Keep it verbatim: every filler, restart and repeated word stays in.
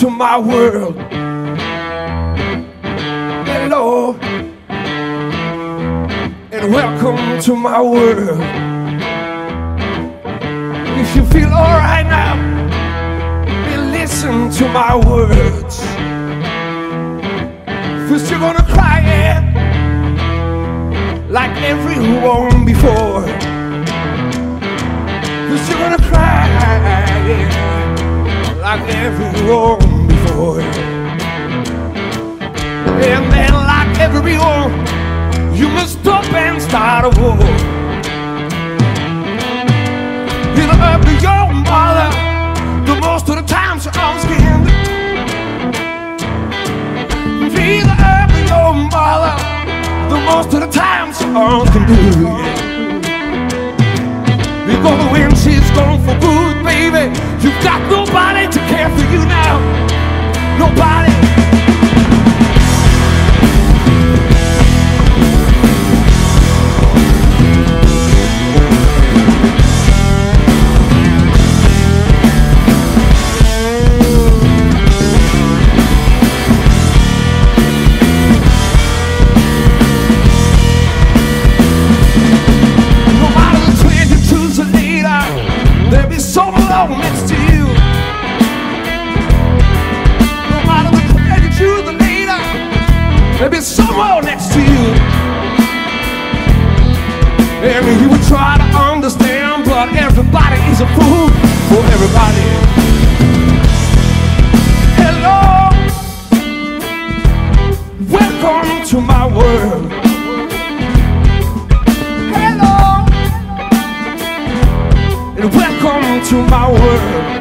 to my world. Hello, and welcome to my world. If you feel alright now, then listen to my words. First you're gonna cry, yeah, like everyone before. First you're gonna cry, yeah, like everyone before. And then like everyone, you must stop and start a war. You know, up to your mother, the most of the time she's always getting it. Feel up to your mother, the most of the time she's always can do it. Because when she's gone for good, baby, you've got nobody to care for you now. Nobody. No matter the way you choose a leader, there'll be so long next to you. There'll be someone next to you. And he would try to understand, but everybody is a fool for everybody. Hello, welcome to my world. Hello, and welcome to my world.